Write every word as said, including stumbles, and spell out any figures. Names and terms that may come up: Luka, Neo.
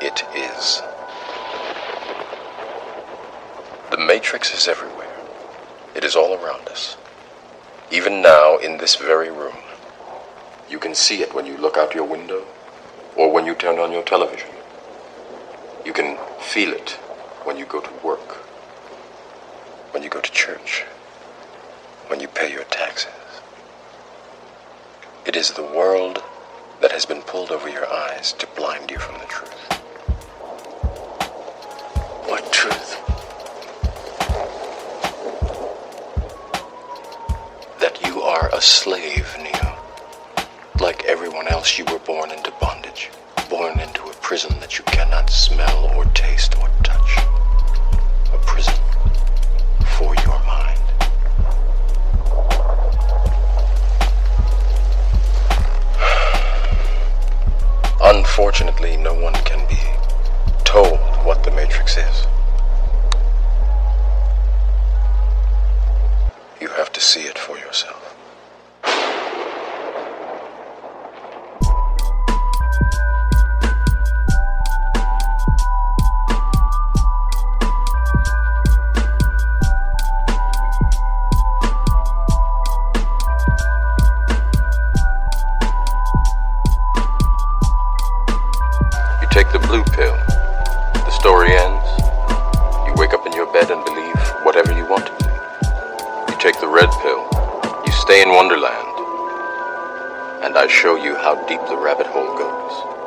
it is. The Matrix is everywhere. It is all around us. Even now, in this very room. You can see it when you look out your window or when you turn on your television. You can feel it when you go to work, when you go to church, when you pay your taxes. It is the world that has been pulled over your eyes to blind you from the truth. What truth? That you are a slave, Neo. Like everyone else, you were born into bondage, born into a prison that you cannot smell or taste or touch. A prison for your mind. Unfortunately, no one can be told what the Matrix is. You have to see it for yourself. Take the blue pill. The story ends. You wake up in your bed and believe whatever you want to believe. You take the red pill. You stay in Wonderland. And I show you how deep the rabbit hole goes.